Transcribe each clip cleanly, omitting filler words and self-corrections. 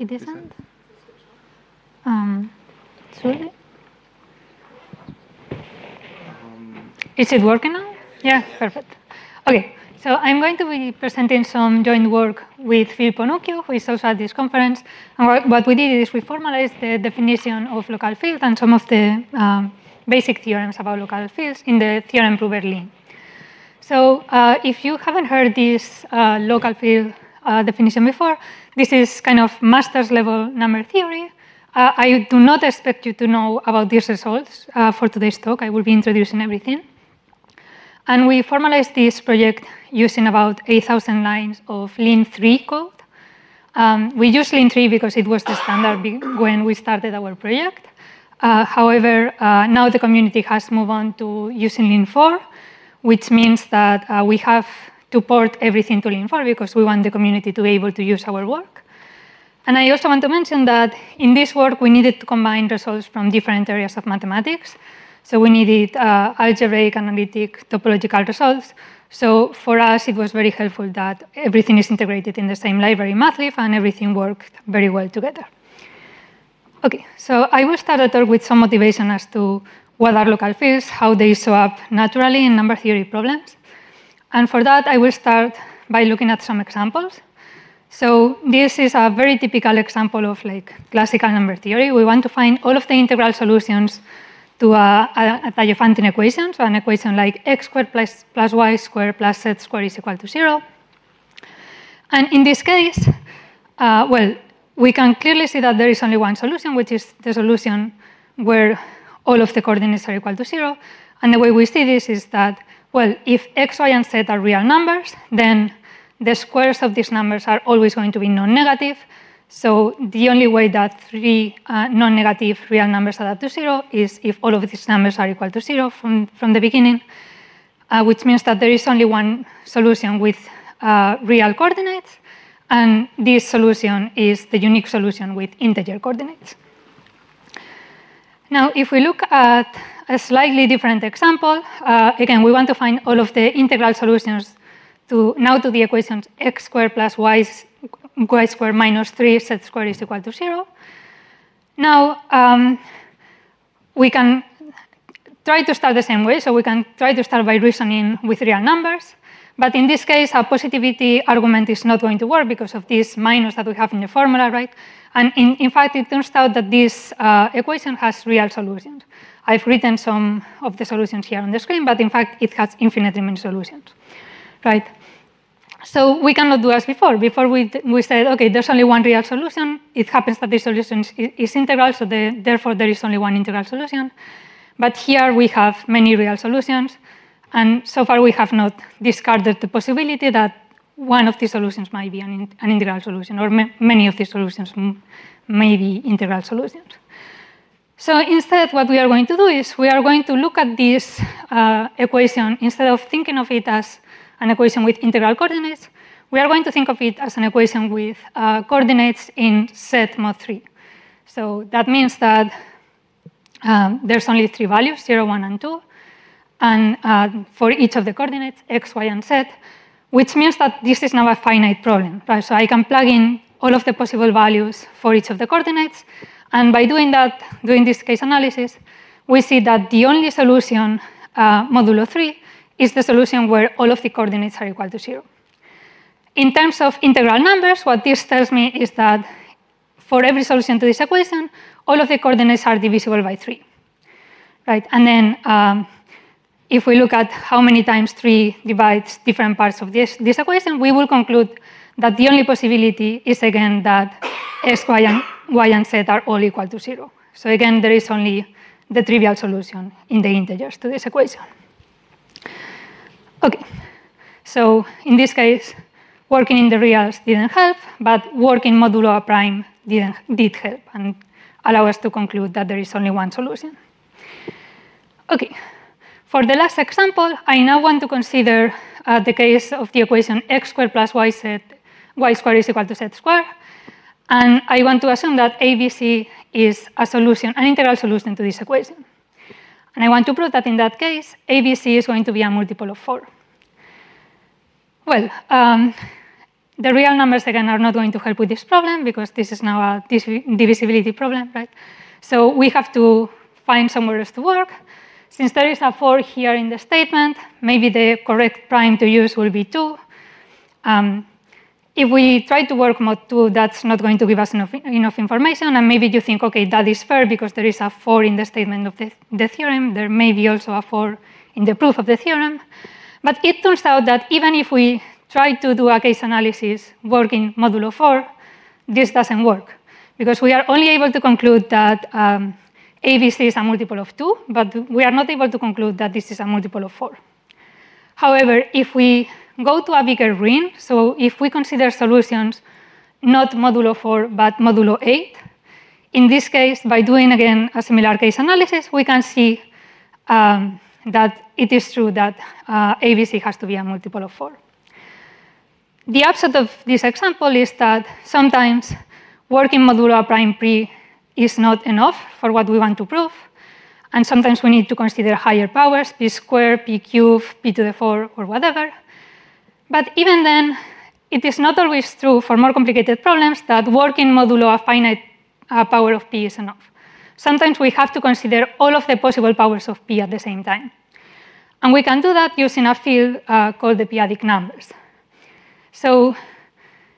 It isn't? Sorry? Is it working now? Yeah, perfect. Okay, so I'm going to be presenting some joint work with Filippo Nuccio, who is also at this conference. And what we did is we formalized the definition of local field and some of the basic theorems about local fields in the theorem prover Lean. So if you haven't heard this local field definition before, this is kind of master's level number theory. I do not expect you to know about these results for today's talk. I will be introducing everything. And we formalized this project using about 8,000 lines of Lean 3 code. We used Lean 3 because it was the standard when we started our project. However, now the community has moved on to using Lean 4, which means that we have to port everything to Lean 4 because we want the community to be able to use our work. And I also want to mention that in this work, we needed to combine results from different areas of mathematics. So we needed algebraic, analytic, topological results. So for us, it was very helpful that everything is integrated in the same library, MathLib, and everything worked very well together. OK, so I will start the talk with some motivation as to what are local fields, how they show up naturally in number theory problems. And for that, I will start by looking at some examples. So this is a very typical example of like classical number theory. We want to find all of the integral solutions to a Diophantine equation, so an equation like x squared plus y squared plus z squared is equal to 0. And in this case, well, we can clearly see that there is only one solution, which is the solution where all of the coordinates are equal to 0. And the way we see this is that, well, if x, y, and z are real numbers, then the squares of these numbers are always going to be non-negative. So the only way that three non-negative real numbers add up to 0 is if all of these numbers are equal to 0 from the beginning, which means that there is only one solution with real coordinates, and this solution is the unique solution with integer coordinates. Now, if we look at a slightly different example, again, we want to find all of the integral solutions to the equations x squared plus y squared minus 3, z squared is equal to 0. Now, we can try to start the same way. So we can try to start by reasoning with real numbers. But in this case, a positivity argument is not going to work because of this minus that we have in the formula, right? And in fact, it turns out that this equation has real solutions. I've written some of the solutions here on the screen, but in fact, it has infinitely many solutions, right? So we cannot do as before. Before we said, OK, there's only one real solution. It happens that this solution is integral, so therefore there is only one integral solution. But here we have many real solutions. And so far, we have not discarded the possibility that one of these solutions might be an integral solution, or many of these solutions may be integral solutions. So instead, what we are going to do is we are going to look at this equation. Instead of thinking of it as an equation with integral coordinates, we are going to think of it as an equation with coordinates in z mod 3. So that means that there's only three values, 0, 1, and 2, and for each of the coordinates, x, y, and z, which means that this is now a finite problem, right? So I can plug in all of the possible values for each of the coordinates, and by doing that, doing this case analysis, we see that the only solution modulo 3 is the solution where all of the coordinates are equal to 0. In terms of integral numbers, what this tells me is that for every solution to this equation, all of the coordinates are divisible by 3. Right? And then if we look at how many times 3 divides different parts of this equation, we will conclude that the only possibility is, again, that x, y, and z are all equal to 0. So again, there is only the trivial solution in the integers to this equation. OK, so in this case, working in the reals didn't help, but working modulo a prime did help and allow us to conclude that there is only one solution. OK, for the last example, I now want to consider the case of the equation x squared plus y squared is equal to z squared. And I want to assume that ABC is a solution, an integral solution to this equation. And I want to prove that in that case, ABC is going to be a multiple of 4. Well, The real numbers, again, are not going to help with this problem because this is now a divisibility problem, right? So we have to find somewhere else to work. Since there is a 4 here in the statement, maybe the correct prime to use will be 2. If we try to work mod 2, that's not going to give us enough information. And maybe you think, OK, that is fair because there is a 4 in the statement of the theorem. There may be also a 4 in the proof of the theorem. But it turns out that even if we try to do a case analysis working modulo 4, this doesn't work, because we are only able to conclude that ABC is a multiple of 2, but we are not able to conclude that this is a multiple of 4. However, if we go to a bigger ring, so if we consider solutions not modulo 4, but modulo 8, in this case, by doing, again, a similar case analysis, we can see that it is true that ABC has to be a multiple of 4. The upshot of this example is that sometimes working modulo a prime pre is not enough for what we want to prove. And sometimes we need to consider higher powers, p squared, p cubed, p to the 4, or whatever. But even then, it is not always true for more complicated problems that working modulo a finite power of p is enough. Sometimes we have to consider all of the possible powers of p at the same time. And we can do that using a field called the p-adic numbers. So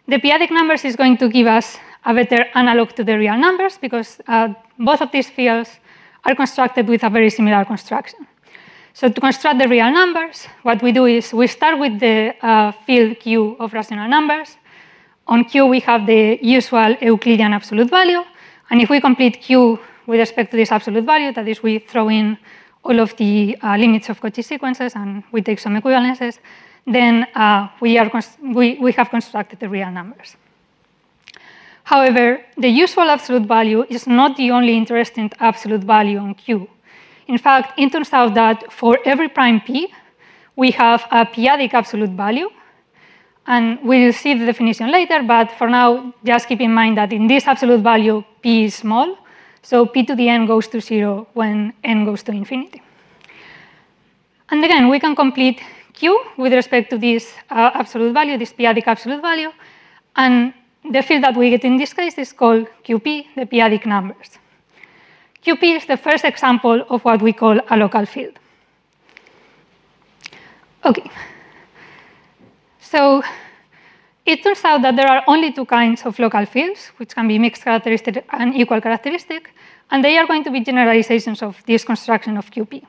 the p-adic numbers is going to give us a better analog to the real numbers because both of these fields are constructed with a very similar construction. So to construct the real numbers, what we do is we start with the field Q of rational numbers. On Q, we have the usual Euclidean absolute value. And if we complete Q with respect to this absolute value, that is, we throw in all of the limits of Cauchy sequences and we take some equivalences, then we have constructed the real numbers. However, the usual absolute value is not the only interesting absolute value on Q. In fact, it turns out that for every prime p, we have a p-adic absolute value. And we'll see the definition later, but for now, just keep in mind that in this absolute value, p is small. So p to the n goes to 0 when n goes to infinity. And again, we can complete Q with respect to this absolute value, this p-adic absolute value. And the field that we get in this case is called QP, the p-adic numbers. QP is the first example of what we call a local field. OK. So it turns out that there are only 2 kinds of local fields, which can be mixed characteristic and equal characteristic. And they are going to be generalizations of this construction of QP.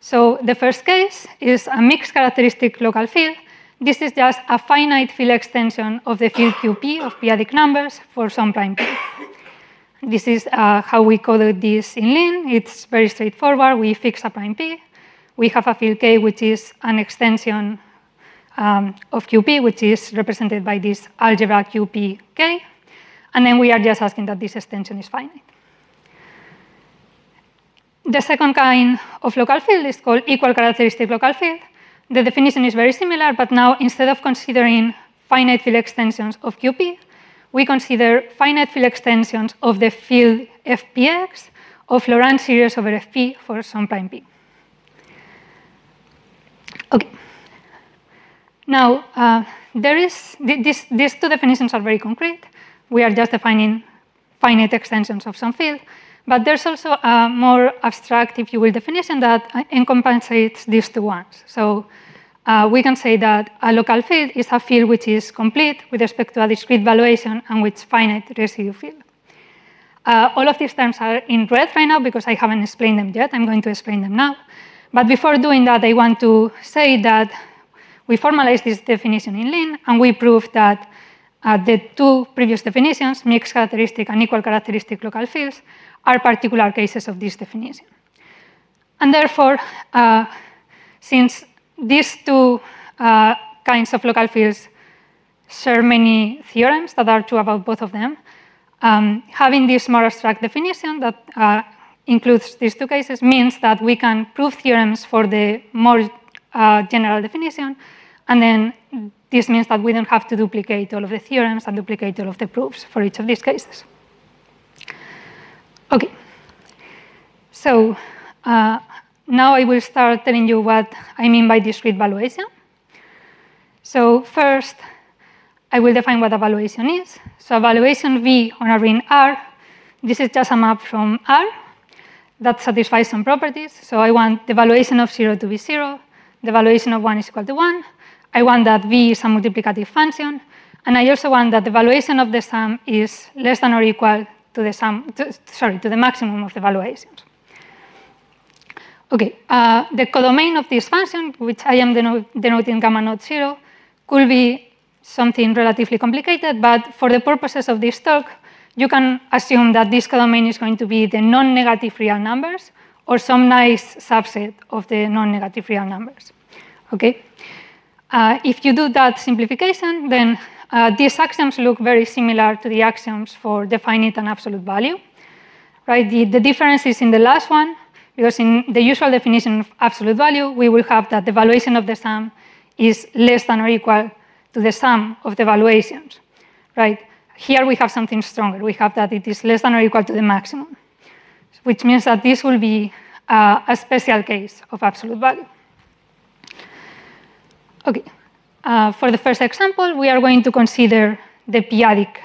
So the first case is a mixed characteristic local field. This is just a finite field extension of the field QP of p-adic numbers for some prime p. This is how we coded this in Lean. It's very straightforward. We fix a prime p. We have a field K, which is an extension of QP, which is represented by this algebra QPK. And then we are just asking that this extension is finite. The second kind of local field is called equal characteristic local field. The definition is very similar, but now instead of considering finite field extensions of QP, we consider finite field extensions of the field FPX of Laurent series over FP for some prime p. OK. Now, these two definitions are very concrete. We are just defining finite extensions of some field. But there's also a more abstract, if you will, definition that encompasses these two ones. So we can say that a local field is a field which is complete with respect to a discrete valuation and which finite residue field. All of these terms are in red right now because I haven't explained them yet. I'm going to explain them now. But before doing that, I want to say that we formalized this definition in Lean, and we proved that the two previous definitions, mixed characteristic and equal characteristic local fields, are particular cases of this definition. And therefore, since these two kinds of local fields share many theorems that are true about both of them, having this more abstract definition that includes these two cases means that we can prove theorems for the more general definition. And then this means that we don't have to duplicate all of the theorems and duplicate all of the proofs for each of these cases. OK, so now I will start telling you what I mean by discrete valuation. So first, I will define what evaluation is. So evaluation V on a ring R, this is just a map from R that satisfies some properties. So I want the evaluation of 0 to be 0, the evaluation of 1 is equal to 1. I want that V is a multiplicative function, and I also want that the evaluation of the sum is less than or equal to the sum, to the maximum of the evaluations. Okay, the codomain of this function, which I am denoting gamma naught 0, could be something relatively complicated, but for the purposes of this talk, you can assume that this codomain is going to be the non-negative real numbers or some nice subset of the non-negative real numbers. Okay? If you do that simplification, then these axioms look very similar to the axioms for definite and absolute value. Right? The difference is in the last one, because in the usual definition of absolute value, we will have that the valuation of the sum is less than or equal to the sum of the valuations. Right? Here we have something stronger. We have that it is less than or equal to the maximum, which means that this will be a special case of absolute value. Okay, for the first example, we are going to consider the p-adic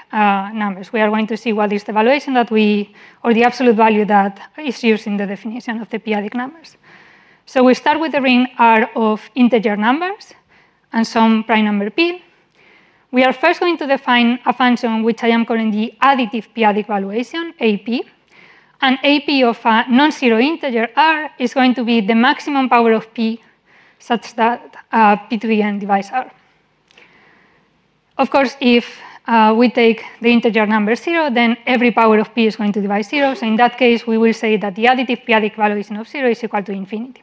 numbers. We are going to see what is the valuation that we, or the absolute value that is used in the definition of the p-adic numbers. So we start with the ring R of integer numbers and some prime number p. We are first going to define a function which I am calling the additive p-adic valuation, AP. And AP of a non-zero integer R is going to be the maximum power of p such that p to the n divides R. Of course, if we take the integer number 0, then every power of p is going to divide 0. So in that case, we will say that the additive p-adic valuation of 0 is equal to infinity.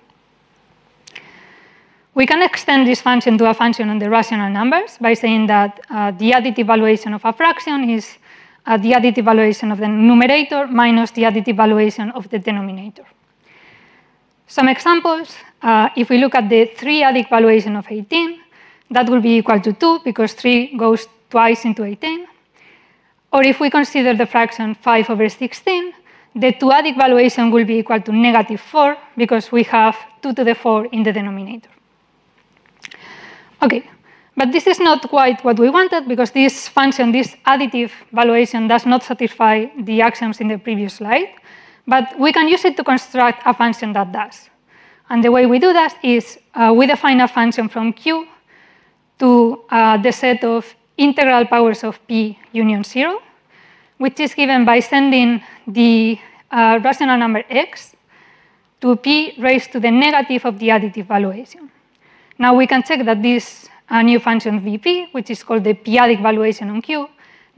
We can extend this function to a function on the rational numbers by saying that the additive valuation of a fraction is the additive valuation of the numerator minus the additive valuation of the denominator. Some examples, if we look at the 3-adic valuation of 18, that will be equal to 2 because 3 goes twice into 18. Or if we consider the fraction 5 over 16, the 2-adic valuation will be equal to negative 4 because we have 2 to the 4 in the denominator. Okay, but this is not quite what we wanted because this function, this additive valuation, does not satisfy the axioms in the previous slide. But we can use it to construct a function that does. And the way we do that is we define a function from Q to the set of integral powers of P union 0, which is given by sending the rational number X to P raised to the negative of the additive valuation. Now we can check that this new function VP, which is called the p-adic valuation on Q,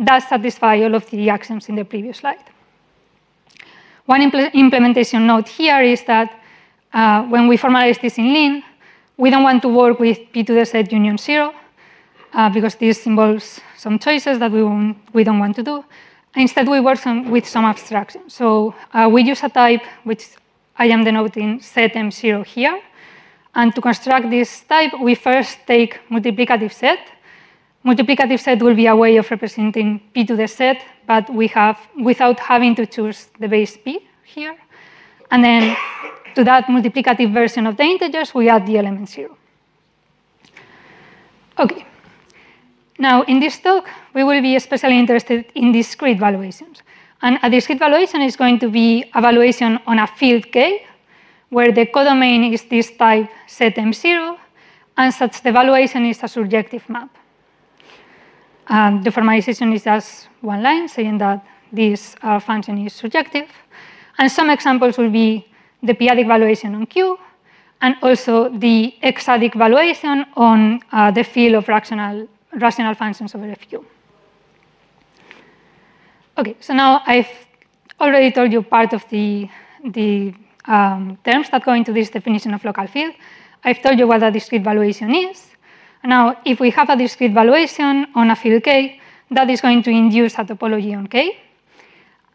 does satisfy all of the axioms in the previous slide. One implementation note here is that when we formalize this in Lean, we don't want to work with p to the set union 0 because this involves some choices that we don't want to do. Instead, we work with some abstraction. So we use a type which I am denoting set M0 here. And to construct this type, we first take multiplicative set. Multiplicative set will be a way of representing p to the set, but we have without having to choose the base p here. And then to that multiplicative version of the integers, we add the element 0. OK. Now, in this talk, we will be especially interested in discrete valuations. And a discrete valuation is going to be a valuation on a field K, where the codomain is this type set M0, and such the valuation is a surjective map. The formalization is just one line saying that this function is surjective. And some examples will be the p-adic valuation on Q and also the x-adic valuation on the field of rational functions over F(Q). OK, so now I've already told you part of the terms that go into this definition of local field. I've told you what a discrete valuation is. Now, if we have a discrete valuation on a field K, that is going to induce a topology on K.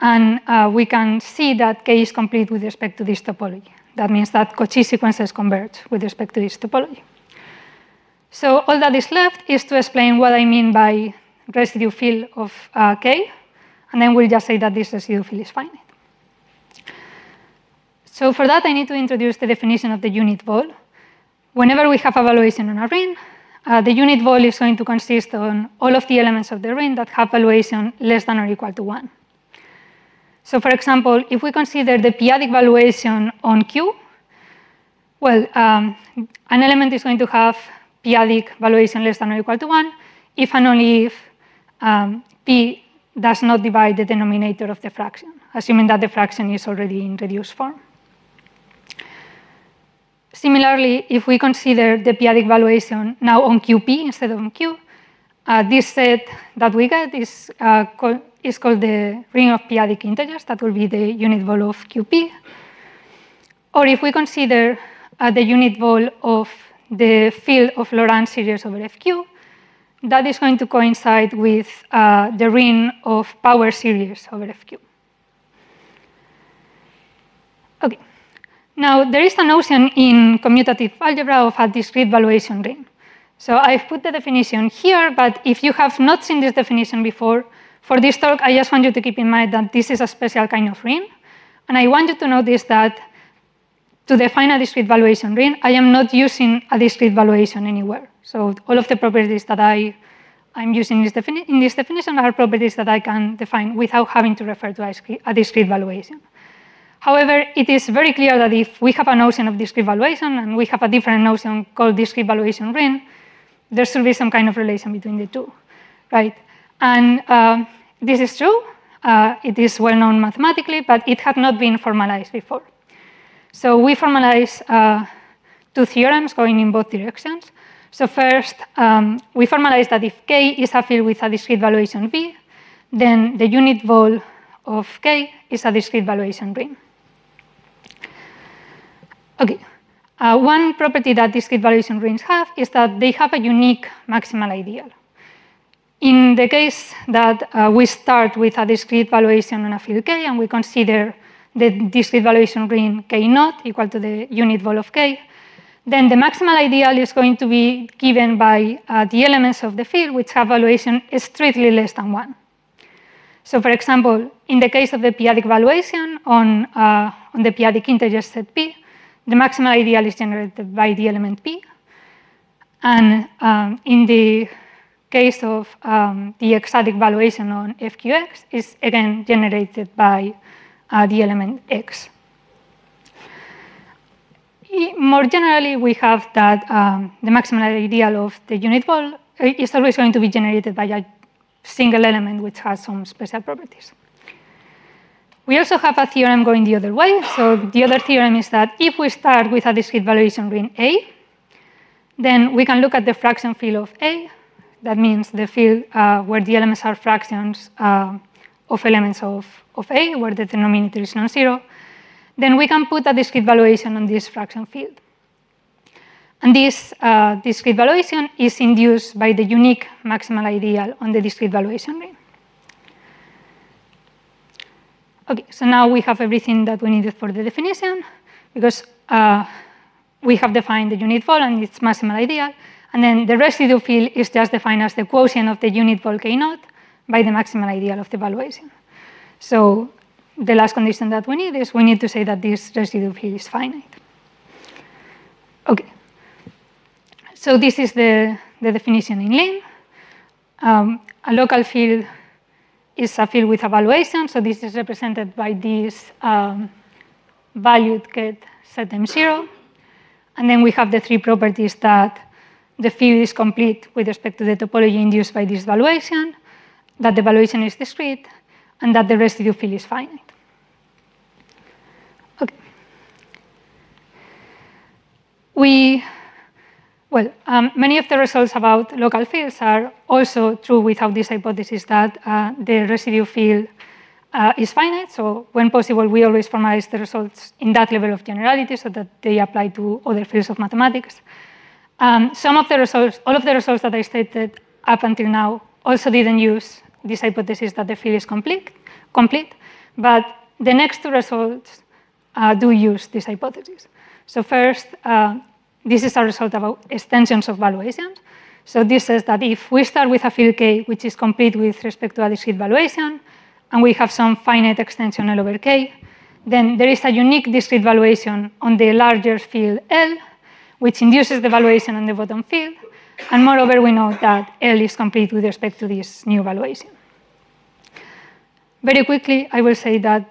And we can see that K is complete with respect to this topology. That means that Cauchy sequences converge with respect to this topology. So all that is left is to explain what I mean by residue field of K. And then we'll just say that this residue field is finite. So for that, I need to introduce the definition of the unit ball. Whenever we have a valuation on a ring, The unit vol is going to consist on all of the elements of the ring that have valuation less than or equal to 1. So for example, if we consider the p-adic valuation on Q, well, an element is going to have p-adic valuation less than or equal to 1 if and only if p does not divide the denominator of the fraction, assuming that the fraction is already in reduced form. Similarly, if we consider the p-adic valuation now on QP instead of on Q, this set that we get is called the ring of p-adic integers. That will be the unit vol of QP. Or if we consider the unit vol of the field of Laurent series over FQ, that is going to coincide with the ring of power series over FQ. Okay. Now, there is a notion in commutative algebra of a discrete valuation ring. So I've put the definition here, but if you have not seen this definition before, for this talk, I just want you to keep in mind that this is a special kind of ring. And I want you to notice that to define a discrete valuation ring, I am not using a discrete valuation anywhere. So all of the properties that I'm using in this definition are properties that I can define without having to refer to a discrete valuation. However, it is very clear that if we have a notion of discrete valuation and we have a different notion called discrete valuation ring, there should be some kind of relation between the two, right? And this is true. It is well known mathematically, but it had not been formalized before. So we formalize two theorems going in both directions. So first, we formalize that if K is a field with a discrete valuation V, then the unit vol of K is a discrete valuation ring. Okay, one property that discrete valuation rings have is that they have a unique maximal ideal. In the case that we start with a discrete valuation on a field K and we consider the discrete valuation ring K0 equal to the unit vol of K, then the maximal ideal is going to be given by the elements of the field which have valuation strictly less than 1. So for example, in the case of the p-adic valuation on the p-adic integer set P, the maximal ideal is generated by the element P. And in the case of the x-adic valuation on FQX, is again generated by the element X. More generally, we have that the maximal ideal of the unit vol is always going to be generated by a single element which has some special properties. We also have a theorem going the other way. So the other theorem is that if we start with a discrete valuation ring A, then we can look at the fraction field of A. That means the field where the elements are fractions of elements of A, where the denominator is non-zero. Then we can put a discrete valuation on this fraction field. And this discrete valuation is induced by the unique maximal ideal on the discrete valuation ring. Okay, so now we have everything that we needed for the definition, because we have defined the unit vol and its maximal ideal, and then the residue field is just defined as the quotient of the unit vol K0 by the maximal ideal of the valuation. So the last condition that we need is we need to say that this residue field is finite. Okay, so this is the definition in Lean. A local field is a field with a valuation, so this is represented by this valued ket set M0. And then we have the three properties that the field is complete with respect to the topology induced by this valuation, that the valuation is discrete, and that the residue field is finite. Okay. Many of the results about local fields are also true without this hypothesis that the residue field is finite. So when possible, we always formalize the results in that level of generality so that they apply to other fields of mathematics. Some of the results, all of the results that I stated up until now also didn't use this hypothesis that the field is complete, but the next two results do use this hypothesis. So first, this is a result about extensions of valuations. So this says that if we start with a field K, which is complete with respect to a discrete valuation, and we have some finite extension L over K, then there is a unique discrete valuation on the larger field L, which induces the valuation on the bottom field, And moreover, we know that L is complete with respect to this new valuation. Very quickly, I will say that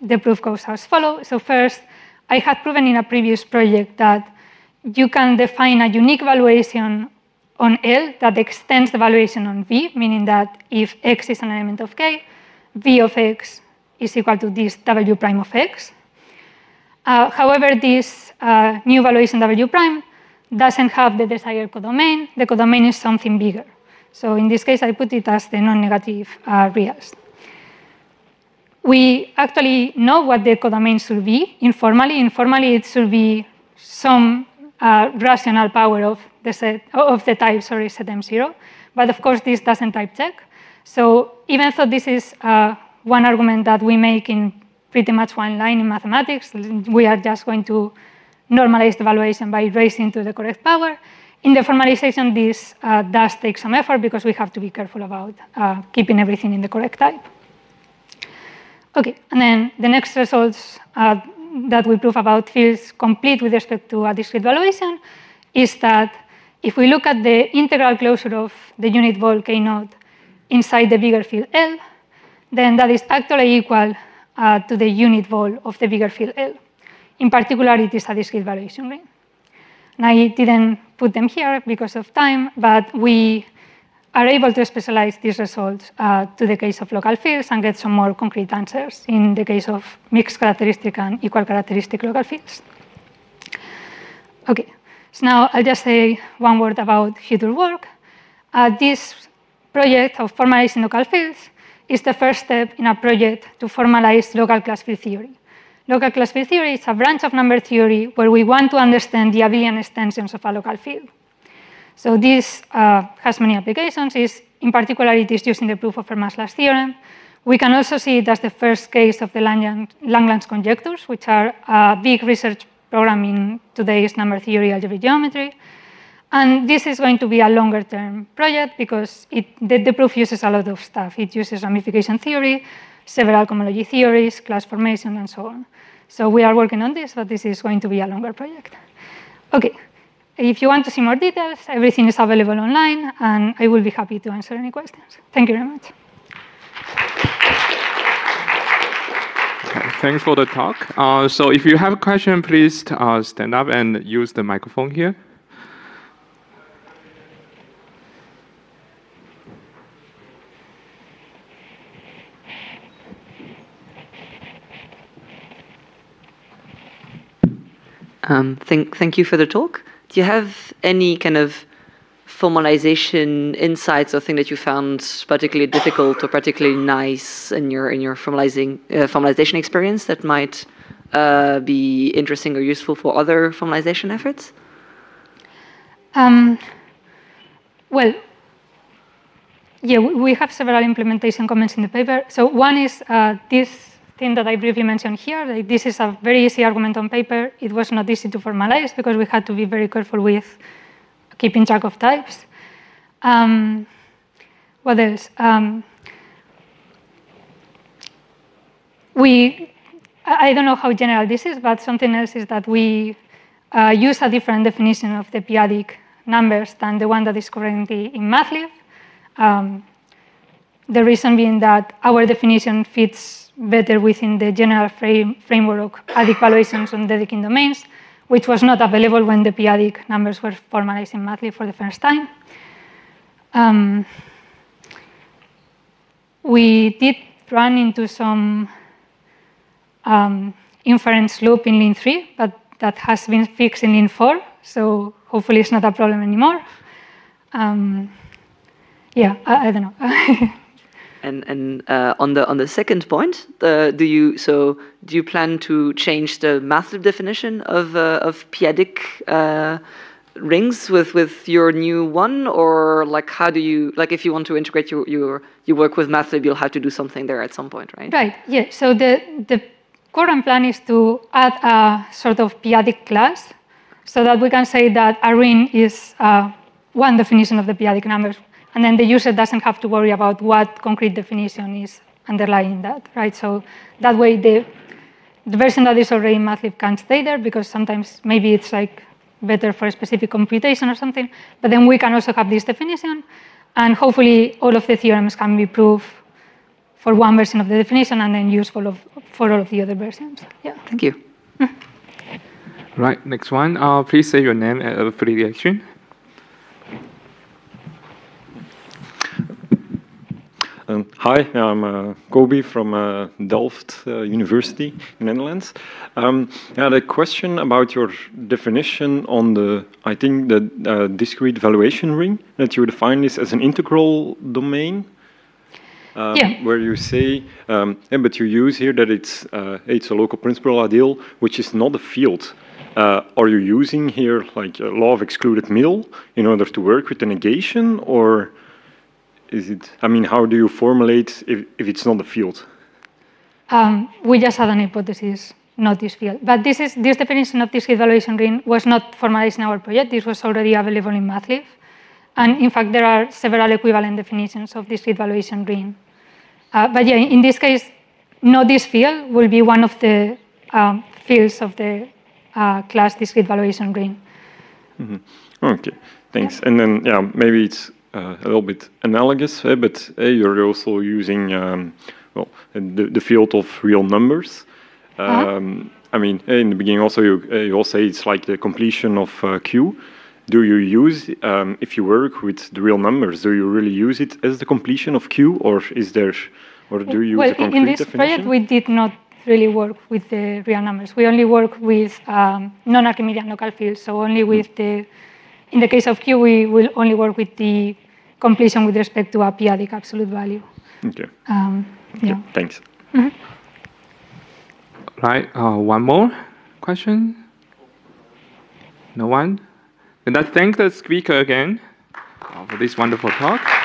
the proof goes as follows. So first, I had proven in a previous project that you can define a unique valuation on L that extends the valuation on V, meaning that if X is an element of K, V of X is equal to this W prime of X. However, this new valuation W prime doesn't have the desired codomain. The codomain is something bigger. So in this case, I put it as the non-negative reals. We actually know what the codomain should be informally. Informally, it should be some rational power of the set of the type, set M0. But of course, this doesn't type check. So even though this is one argument that we make in pretty much one line in mathematics, we are just going to normalize the valuation by raising to the correct power. In the formalization, this does take some effort because we have to be careful about keeping everything in the correct type. Okay, and then the next results that we prove about fields complete with respect to a discrete valuation is that if we look at the integral closure of the unit ball K0 inside the bigger field L, then that is actually equal to the unit ball of the bigger field L. In particular, it is a discrete valuation ring. And I didn't put them here because of time, but we are able to specialize these results to the case of local fields and get some more concrete answers in the case of mixed characteristic and equal characteristic local fields. Okay, so now I'll just say one word about future work. This project of formalizing local fields is the first step in a project to formalize local class field theory. Local class field theory is a branch of number theory where we want to understand the abelian extensions of a local field. So this has many applications. In particular, it is used in the proof of Fermat's Last Theorem. We can also see it as the first case of the Langlands conjectures, which are a big research program in today's number theory algebraic geometry. And this is going to be a longer-term project because the proof uses a lot of stuff. It uses ramification theory, several cohomology theories, class formation, and so on. So we are working on this, but this is going to be a longer project. OK, if you want to see more details, everything is available online, and I will be happy to answer any questions. Thank you very much. Thanks for the talk. So if you have a question, please stand up and use the microphone here. Thank you for the talk. Do you have any kind of formalization insights or thing that you found particularly difficult or particularly nice in your formalization experience that might be interesting or useful for other formalization efforts? Well, yeah, we have several implementation comments in the paper. So one is this thing that I briefly mentioned here. Like, this is a very easy argument on paper. It was not easy to formalize because we had to be very careful with keeping track of types. What else? I don't know how general this is, but something else is that we use a different definition of the p-adic numbers than the one that is currently in MathLib. The reason being that our definition fits better within the general framework of adic valuations on Dedekind domains, which was not available when the p-adic numbers were formalized in MathLib for the first time. We did run into some inference loop in Lean 3, but that has been fixed in Lean 4, so hopefully it's not a problem anymore. Yeah, I don't know. And on the second point, do you plan to change the MathLib definition of p-adic rings with your new one, or like how do you if you want to integrate your work with MathLib, you'll have to do something there at some point, right? Right. Yeah. So the current plan is to add a sort of p-adic class, so that we can say that a ring is one definition of the p-adic numbers. And then the user doesn't have to worry about what concrete definition is underlying that, right? So that way, the version that is already in MathLib can stay there because sometimes maybe it's like better for a specific computation or something. But then we can also have this definition. And hopefully, all of the theorems can be proved for one version of the definition and then used for all of the other versions. Yeah. Thank you. Right, next one. Please say your name for the reaction. Hi, I'm Kobi from Delft University in the Netherlands. I had a question about your definition on the, I think, the discrete valuation ring, that you define this as an integral domain. Yeah. Where you say, but you use here that it's a local principal ideal, which is not a field. Are you using here like a law of excluded middle in order to work with the negation, or is it? I mean, how do you formulate if it's not a field? We just had an hypothesis, not this field. But this definition of this evaluation ring was not formalized in our project. This was already available in MathLib. And in fact, there are several equivalent definitions of discrete valuation ring. But yeah, in this case, not this field will be one of the fields of the class discrete valuation ring. Mm-hmm. Okay, thanks. Yeah. And then, yeah, maybe it's a little bit analogous, but you're also using well, the field of real numbers. I mean, in the beginning, also you all say it's like the completion of Q. Do you use, if you work with the real numbers, do you really use it as the completion of Q, or is there, or do you use a concrete definition? Well, in this project, we did not really work with the real numbers. We only work with non-Archimedean local fields, so only with the, in the case of Q, we will only work with the completion with respect to a p-adic absolute value. Okay. Yeah. Okay, thanks. Mm-hmm. Right, one more question? No one? And I thank the speaker again for this wonderful talk.